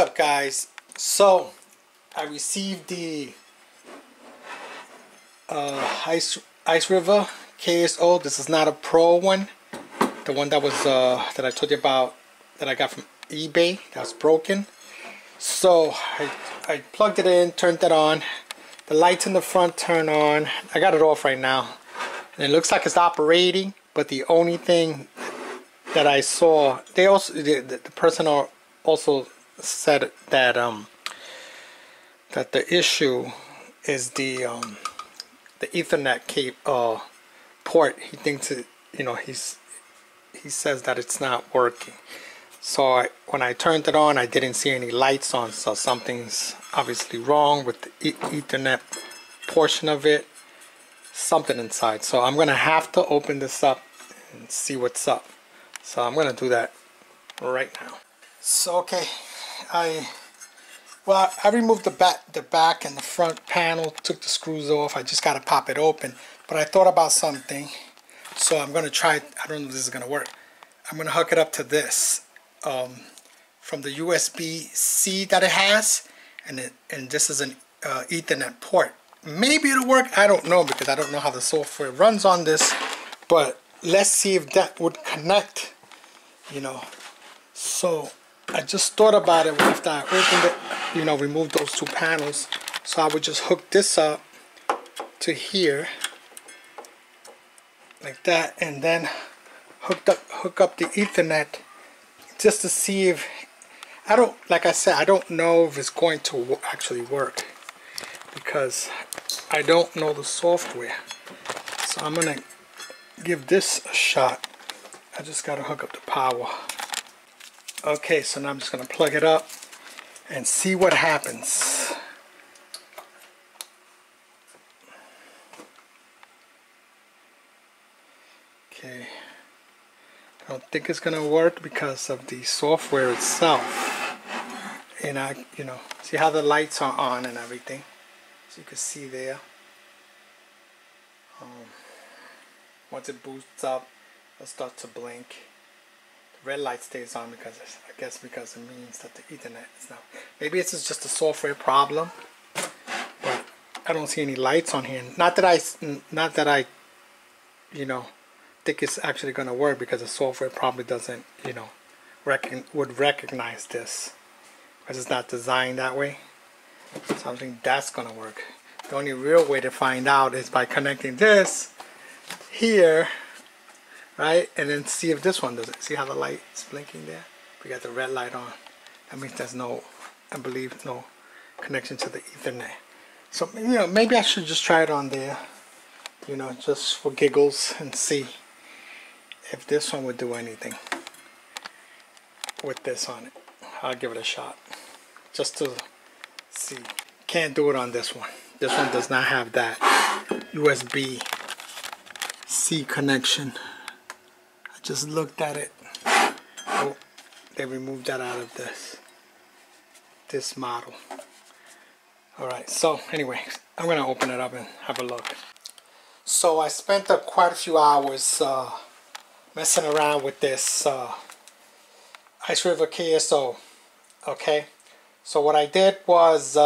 up, guys? So I received the IceRiver KS0. This is not a Pro one, the one that was that I told you about that I got from eBay that's broken. So I plugged it in, turned that on, the lights in the front turn on. I got it off right now, and it looks like it's operating. But the only thing that I saw, they also the person also said that that the issue is the Ethernet port. He thinks it, you know, he says that it's not working. So when I turned it on, I didn't see any lights on, so something's obviously wrong with the Ethernet portion of it, something inside. So I'm gonna have to open this up and see what's up. So I'm gonna do that right now. So okay, I removed the back and the front panel, took the screws off. I just gotta pop it open. But I thought about something, so I'm gonna try. I don't know if this is gonna work. I'm gonna hook it up to this from the USB-C that it has, and this is an Ethernet port. Maybe it'll work. I don't know, because I don't know how the software runs on this. But let's see if that would connect, you know. So I just thought about it after I opened it, you know, removed those two panels. So I would just hook this up to here like that, and then hook up the Ethernet, just to see if, like I said, I don't know if it's going to actually work, because I don't know the software. So I'm gonna give this a shot. I just gotta hook up the power. Okay, so now I'm just gonna plug it up and see what happens. Okay, I don't think it's gonna work because of the software itself. And you know, see how the lights are on and everything. So you can see there. Once it boots up, it'll start to blink. The red light stays on because I guess because it means that the Ethernet is not. Maybe it's just a software problem. But I don't see any lights on here. Not that I, you know, think it's actually going to work, because the software probably doesn't, you know, would recognize this, because it's not designed that way. So I think that's gonna work. The only real way to find out is by connecting this here, right, and then see if this one does it. See how the light is blinking there? We got the red light on. That means there's no, I believe, no connection to the Ethernet. So, you know, maybe I should just try it on there, you know, just for giggles, and see if this one would do anything with this on it. I'll give it a shot just to see. Can't do it on this one. This one does not have that USB-C connection. I just looked at it. Oh, they removed that out of this model. Alright, so anyway, I'm gonna open it up and have a look. So I spent up quite a few hours messing around with this IceRiver KS0. Okay, so what I did was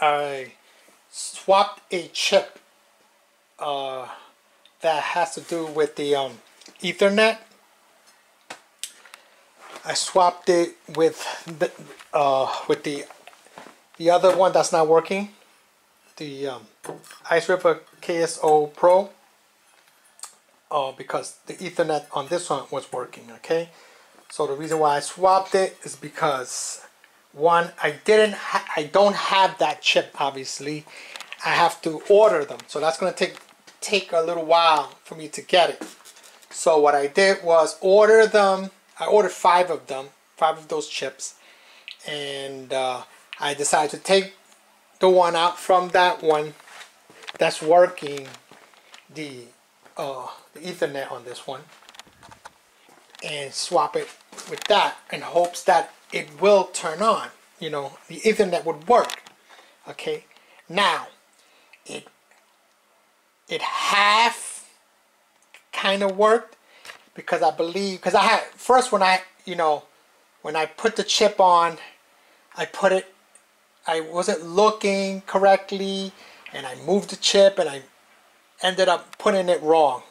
I swapped a chip that has to do with the Ethernet. I swapped it with the other one that's not working, the IceRiver KS0 Pro, because the Ethernet on this one was working. Okay. So the reason why I swapped it is because, one, I don't have that chip, obviously. I have to order them, so that's gonna take a little while for me to get it. So what I did was order them. I ordered 5 of them, 5 of those chips, and I decided to take the one out from that one that's working the Ethernet on this one, and swap it with that in hopes that it will turn on, you know, the Ethernet would work. Okay, now it half kind of worked, because I believe, because I had first, when I, you know, when I put the chip on, I wasn't looking correctly, and I moved the chip, and I ended up putting it wrong.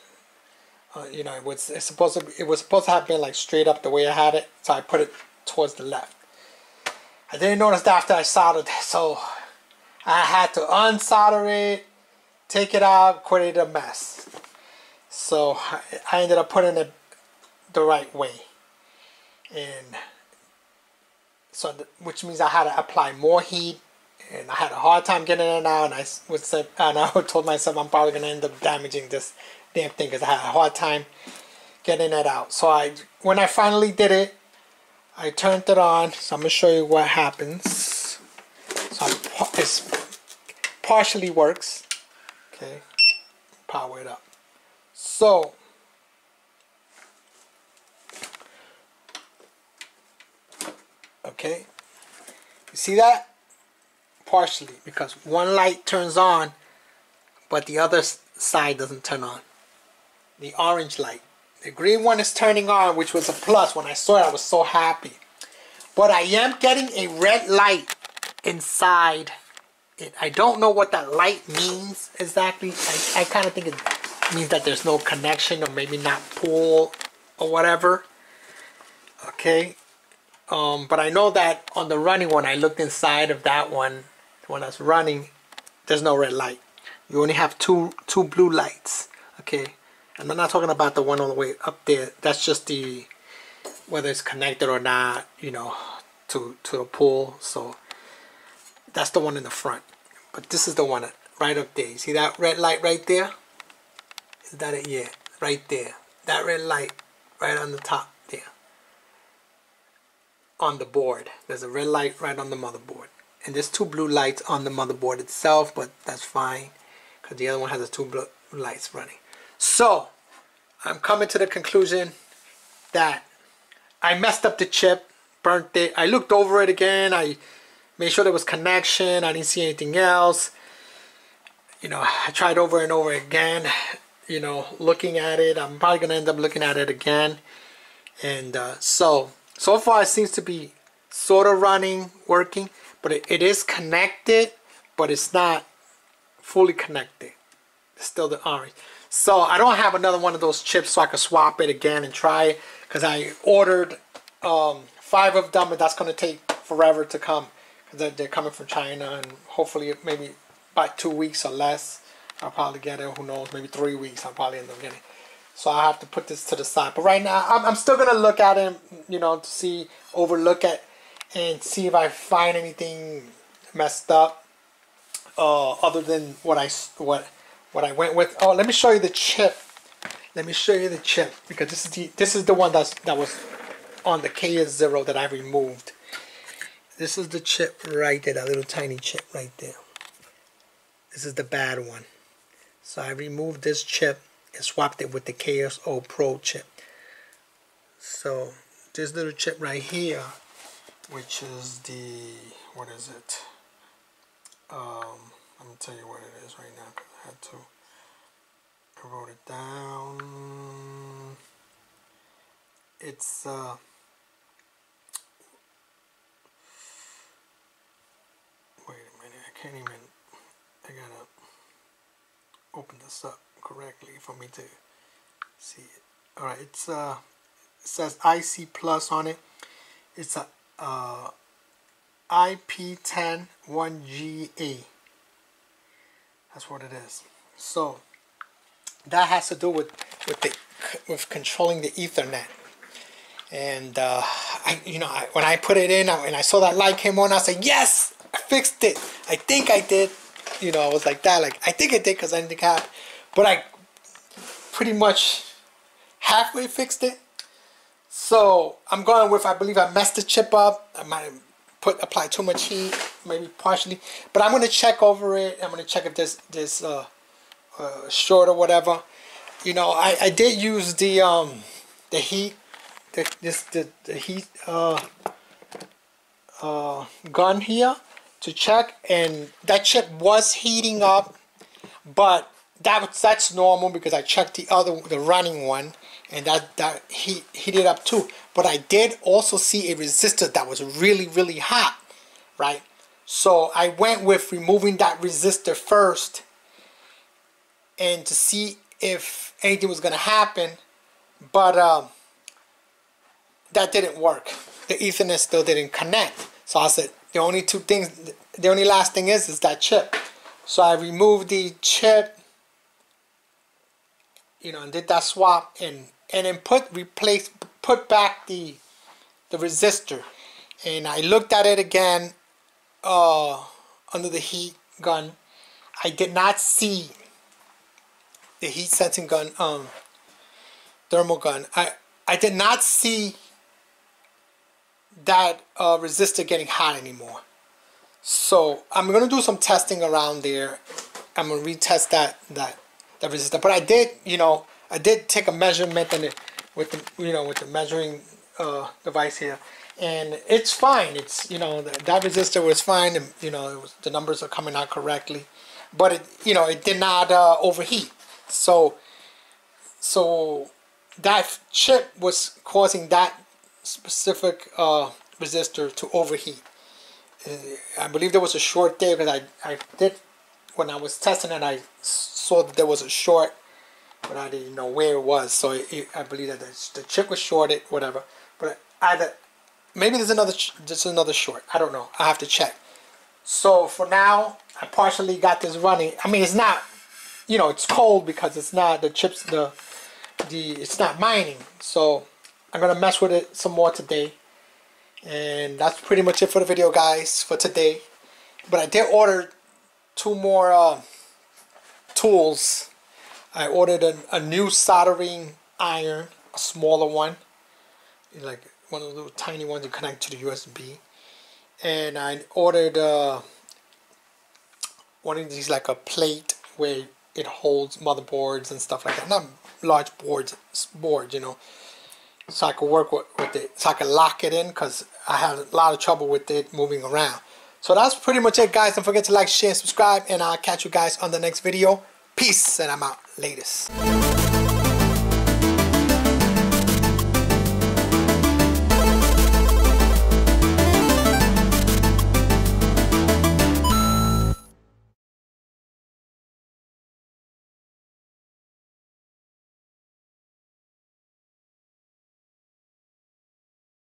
You know, it was supposed to have been like straight up the way I had it, so I put it towards the left. I didn't notice that after I soldered it, so I had to unsolder it, take it out, created a mess. So I ended up putting it the right way, and so which means I had to apply more heat, and I had a hard time getting it out. And I told myself I'm probably gonna end up damaging this damn thing because I had a hard time getting it out. So when I finally did it, I turned it on. So I'm gonna show you what happens. So this partially works. Okay, power it up. So okay, you see that? Partially, because one light turns on, but the other side doesn't turn on. The orange light. The green one is turning on, which was a plus. When I saw it, I was so happy. But I am getting a red light inside it. I don't know what that light means exactly. I kind of think it means that there's no connection, or maybe not pull or whatever. Okay. But I know that on the running one, I looked inside of that one, the one that's running, there's no red light. You only have two blue lights. Okay, and I'm not talking about the one all the way up there. That's just the whether it's connected or not, you know, to the pool. So that's the one in the front. But this is the one right up there. You see that red light right there? Is that it? Yeah, right there. That red light right on the top. On the board there's a red light right on the motherboard, and there's two blue lights on the motherboard itself, but that's fine because the other one has the two blue lights running. So I'm coming to the conclusion that I messed up the chip, burnt it. I looked over it again, I made sure there was connection, I didn't see anything else. You know, I tried over and over again, you know, looking at it. I'm probably gonna end up looking at it again, and so far it seems to be sort of running, working, but it is connected, but it's not fully connected. It's still the orange. So I don't have another one of those chips so I can swap it again and try it, because I ordered 5 of them, but that's going to take forever to come because they're coming from China, and hopefully maybe by 2 weeks or less I'll probably get it. Who knows, maybe 3 weeks I'll probably end up getting it. So I have to put this to the side. But right now, I'm still going to look at it, you know, to see, overlook it, and see if I find anything messed up other than what I went with. Oh, let me show you the chip. Let me show you the chip, because this is the one that was on the KS0 that I removed. This is the chip right there, that little tiny chip right there. This is the bad one. So I removed this chip and swapped it with the KS0 Pro chip. So this little chip right here, which is the, what is it? I'm gonna tell you what it is right now, because I had to, I wrote it down. It's wait a minute, I can't even, I gotta open this up correctly for me to see it. All right, it's it says IC Plus on it. It's a IP101GA. That's what it is. So that has to do with controlling the Ethernet. And when I put it in and I saw that light came on, I said, "Yes, I fixed it. I think I did." You know, I was like that, like I think I did, because I didn't have. But I pretty much halfway fixed it. So I'm going with, I believe I messed the chip up. I might have applied too much heat, maybe partially. But I'm going to check over it. I'm going to check if there's short or whatever. You know, I did use the heat, the heat gun here to check. And that chip was heating up, but that's normal, because I checked the running one, and that heat it up too. But I did also see a resistor that was really hot, right? So I went with removing that resistor first and to see if anything was gonna happen, but that didn't work. The Ethernet still didn't connect. So I said the only last thing is that chip. So I removed the chip, you know, and did that swap, and then put back the resistor. And I looked at it again under the heat gun. I did not see the heat sensing gun, thermal gun. I did not see that resistor getting hot anymore. So I'm gonna do some testing around there. I'm gonna retest that resistor. But I did, you know, I did take a measurement and with the measuring device here, and it's fine. It's, you know, that resistor was fine, and you know, the numbers are coming out correctly, but it, you know, it did not overheat. So that chip was causing that specific resistor to overheat. I believe there was a short there, because I did, when I was testing it, I saw that there was a short, but I didn't know where it was. So I believe that the chip was shorted, whatever. But either, maybe there's another short. I don't know. I have to check. So for now, I partially got this running. I mean, it's not, you know, it's cold because it's not the chips, it's not mining. So I'm gonna mess with it some more today. And that's pretty much it for the video, guys, for today. But I did order 2 more tools. I ordered a new soldering iron, a smaller one, like one of the little tiny ones you connect to the USB. And I ordered one of these, like a plate where it holds motherboards and stuff like that. Not large boards, you know. So I could work with it, so I could lock it in, because I had a lot of trouble with it moving around. So that's pretty much it, guys. Don't forget to like, share, and subscribe, and I'll catch you guys on the next video. Peace, and I'm out. Latest.